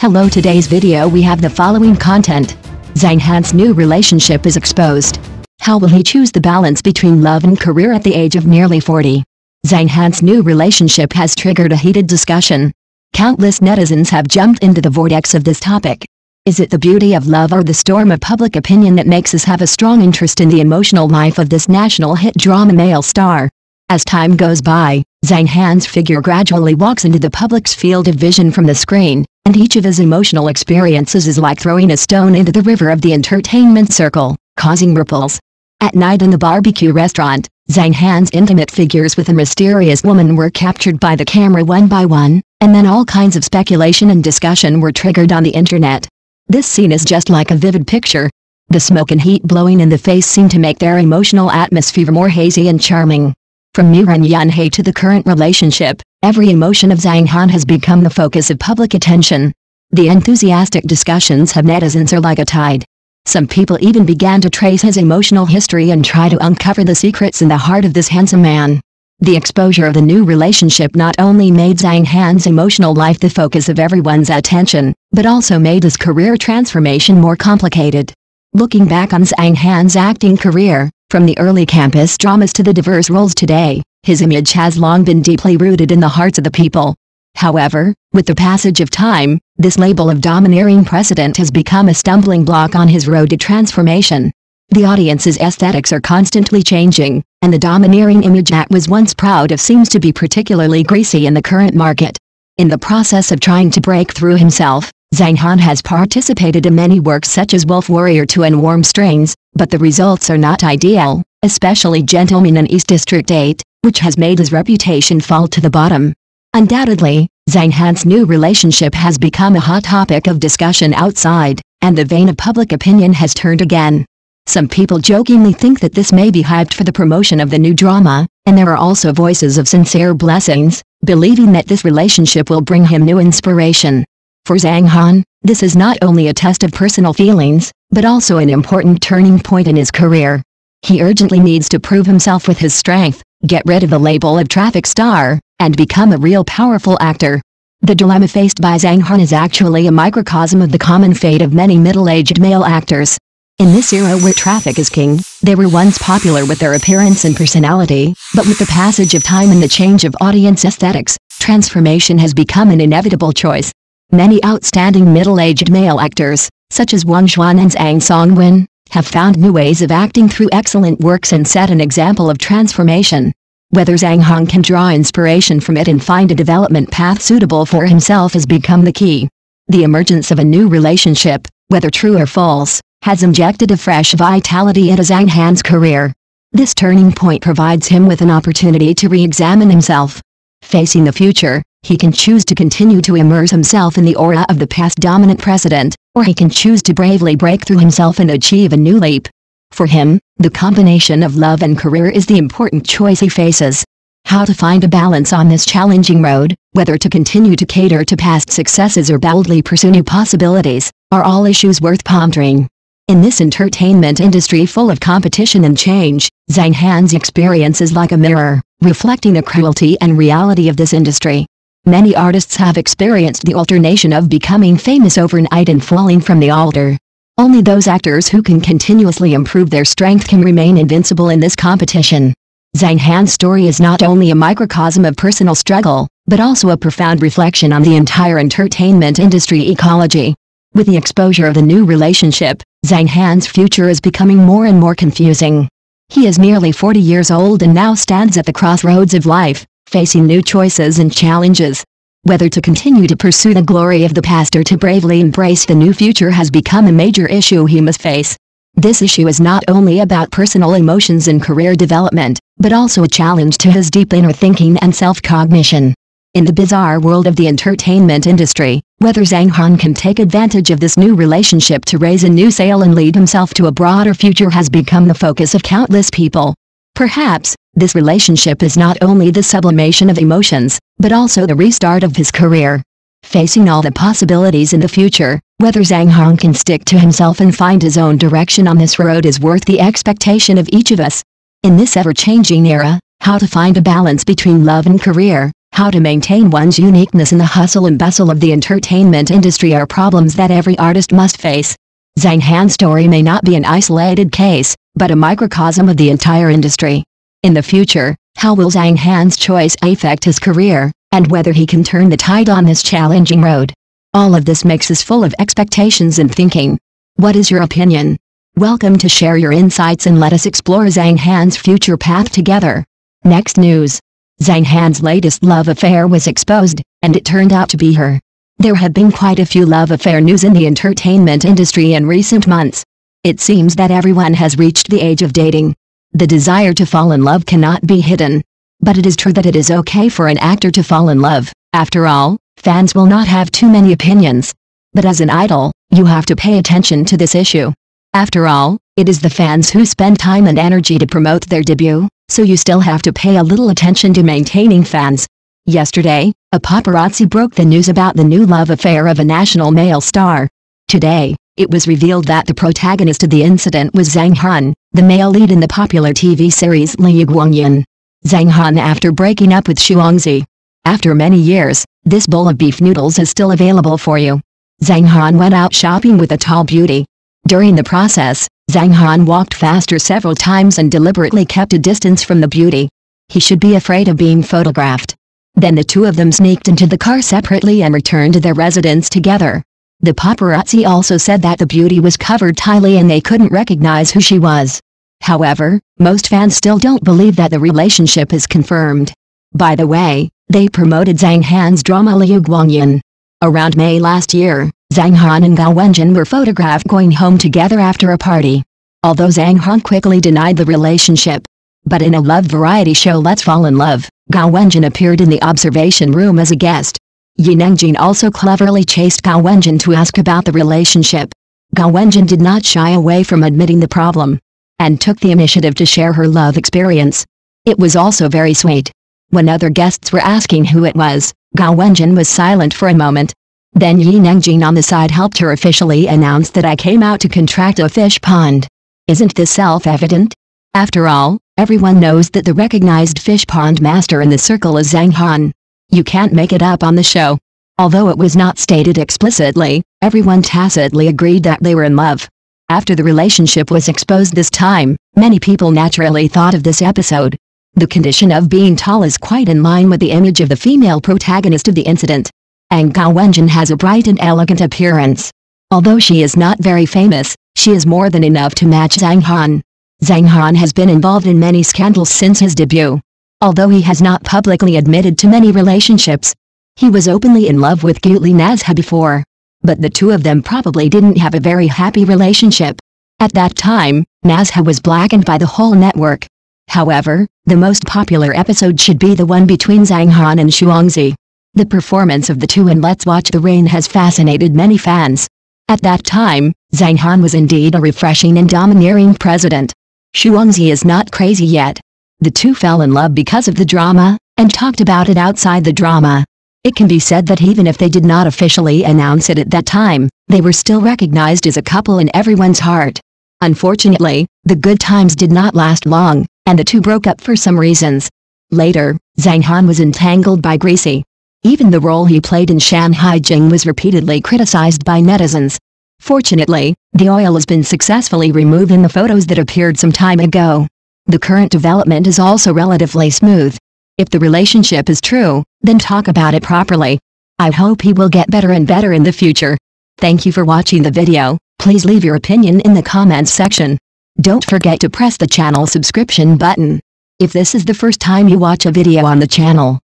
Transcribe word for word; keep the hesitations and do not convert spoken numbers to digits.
Hello, today's video we have the following content. Zhang Han's new relationship is exposed. How will he choose the balance between love and career at the age of nearly forty? Zhang Han's new relationship has triggered a heated discussion. Countless netizens have jumped into the vortex of this topic. Is it the beauty of love or the storm of public opinion that makes us have a strong interest in the emotional life of this national hit drama male star? As time goes by, Zhang Han's figure gradually walks into the public's field of vision from the screen, and each of his emotional experiences is like throwing a stone into the river of the entertainment circle, causing ripples. At night in the barbecue restaurant, Zhang Han's intimate figures with a mysterious woman were captured by the camera one by one, and then all kinds of speculation and discussion were triggered on the internet. This scene is just like a vivid picture. The smoke and heat blowing in the face seem to make their emotional atmosphere more hazy and charming. From Yuan Yanhei to the current relationship, every emotion of Zhang Han has become the focus of public attention. The enthusiastic discussions of netizens are like a tide. Some people even began to trace his emotional history and try to uncover the secrets in the heart of this handsome man. The exposure of the new relationship not only made Zhang Han's emotional life the focus of everyone's attention, but also made his career transformation more complicated. Looking back on Zhang Han's acting career, from the early campus dramas to the diverse roles today, his image has long been deeply rooted in the hearts of the people. However, with the passage of time, this label of domineering precedent has become a stumbling block on his road to transformation. The audience's aesthetics are constantly changing, and the domineering image that was once proud of seems to be particularly greasy in the current market. In the process of trying to break through himself, Zhang Han has participated in many works such as Wolf Warrior two and Warm Strings, but the results are not ideal, especially Gentlemen in East District eight, which has made his reputation fall to the bottom. Undoubtedly, Zhang Han's new relationship has become a hot topic of discussion outside, and the vein of public opinion has turned again. Some people jokingly think that this may be hyped for the promotion of the new drama, and there are also voices of sincere blessings, believing that this relationship will bring him new inspiration. For Zhang Han, this is not only a test of personal feelings, but also an important turning point in his career. He urgently needs to prove himself with his strength, get rid of the label of traffic star, and become a real powerful actor. The dilemma faced by Zhang Han is actually a microcosm of the common fate of many middle-aged male actors. In this era where traffic is king, they were once popular with their appearance and personality, but with the passage of time and the change of audience aesthetics, transformation has become an inevitable choice. Many outstanding middle-aged male actors, such as Wang Xuan and Zhang Songwen, have found new ways of acting through excellent works and set an example of transformation. Whether Zhang Han can draw inspiration from it and find a development path suitable for himself has become the key. The emergence of a new relationship, whether true or false, has injected a fresh vitality into Zhang Han's career. This turning point provides him with an opportunity to re-examine himself. Facing the future, he can choose to continue to immerse himself in the aura of the past dominant precedent, or he can choose to bravely break through himself and achieve a new leap. For him, the combination of love and career is the important choice he faces. How to find a balance on this challenging road, whether to continue to cater to past successes or boldly pursue new possibilities, are all issues worth pondering. In this entertainment industry full of competition and change, Zhang Han's experience is like a mirror, reflecting the cruelty and reality of this industry. Many artists have experienced the alternation of becoming famous overnight and falling from the altar. Only those actors who can continuously improve their strength can remain invincible in this competition. Zhang Han's story is not only a microcosm of personal struggle, but also a profound reflection on the entire entertainment industry ecology. With the exposure of the new relationship, Zhang Han's future is becoming more and more confusing. He is nearly forty years old and now stands at the crossroads of life, facing new choices and challenges. Whether to continue to pursue the glory of the past or to bravely embrace the new future has become a major issue he must face. This issue is not only about personal emotions and career development, but also a challenge to his deep inner thinking and self-cognition. In the bizarre world of the entertainment industry, whether Zhang Han can take advantage of this new relationship to raise a new sail and lead himself to a broader future has become the focus of countless people. Perhaps, this relationship is not only the sublimation of emotions, but also the restart of his career. Facing all the possibilities in the future, whether Zhang Han can stick to himself and find his own direction on this road is worth the expectation of each of us. In this ever-changing era, how to find a balance between love and career, How to maintain one's uniqueness in the hustle and bustle of the entertainment industry are problems that every artist must face. Zhang Han's story may not be an isolated case, but a microcosm of the entire industry. In the future, how will Zhang Han's choice affect his career, and whether he can turn the tide on this challenging road? All of this makes us full of expectations and thinking. What is your opinion? Welcome to share your insights and let us explore Zhang Han's future path together. Next news. Zhang Han's latest love affair was exposed, and it turned out to be her. There have been quite a few love affair news in the entertainment industry in recent months. It seems that everyone has reached the age of dating. The desire to fall in love cannot be hidden. But it is true that it is okay for an actor to fall in love. After all, fans will not have too many opinions. But as an idol, you have to pay attention to this issue. After all, it is the fans who spend time and energy to promote their debut. So you still have to pay a little attention to maintaining fans. Yesterday, a paparazzi broke the news about the new love affair of a national male star. Today, it was revealed that the protagonist of the incident was Zhang Han, the male lead in the popular T V series Li Yiguangyan. Zhang Han after breaking up with Xu Wangzi. After many years, this bowl of beef noodles is still available for you. Zhang Han went out shopping with a tall beauty. During the process, Zhang Han walked faster several times and deliberately kept a distance from the beauty. He should be afraid of being photographed. Then the two of them sneaked into the car separately and returned to their residence together. The paparazzi also said that the beauty was covered tightly and they couldn't recognize who she was. However, most fans still don't believe that the relationship is confirmed. By the way, they promoted Zhang Han's drama Li Yiguangyan. Around May last year, Zhang Han and Gao Wenjin were photographed going home together after a party. Although Zhang Han quickly denied the relationship. But in a love variety show Let's Fall in Love, Gao Wenjin appeared in the observation room as a guest. Yi Nengjing also cleverly chased Gao Wenjin to ask about the relationship. Gao Wenjin did not shy away from admitting the problem. And took the initiative to share her love experience. It was also very sweet. When other guests were asking who it was, Gao Wenjin was silent for a moment. Then Yi Nengjing on the side helped her officially announce that I came out to contract a fish pond. Isn't this self-evident? After all, everyone knows that the recognized fish pond master in the circle is Zhang Han. You can't make it up on the show. Although it was not stated explicitly, everyone tacitly agreed that they were in love. After the relationship was exposed this time, many people naturally thought of this episode. The condition of being tall is quite in line with the image of the female protagonist of the incident. And Gao Wenjin has a bright and elegant appearance. Although she is not very famous, she is more than enough to match Zhang Han. Zhang Han has been involved in many scandals since his debut. Although he has not publicly admitted to many relationships, he was openly in love with Gu Li Nazha before. But the two of them probably didn't have a very happy relationship. At that time, Nazha was blackened by the whole network. However, the most popular episode should be the one between Zhang Han and Xu Wangzi. The performance of the two in Let's Watch the Rain has fascinated many fans. At that time, Zhang Han was indeed a refreshing and domineering president. Xu Wangzi is not crazy yet. The two fell in love because of the drama, and talked about it outside the drama. It can be said that even if they did not officially announce it at that time, they were still recognized as a couple in everyone's heart. Unfortunately, the good times did not last long, and the two broke up for some reasons. Later, Zhang Han was entangled by Greasy. Even the role he played in Shan Hai Jing was repeatedly criticized by netizens. Fortunately, the oil has been successfully removed in the photos that appeared some time ago. The current development is also relatively smooth. If the relationship is true, then talk about it properly. I hope he will get better and better in the future. Thank you for watching the video. Please leave your opinion in the comments section. Don't forget to press the channel subscription button. If this is the first time you watch a video on the channel,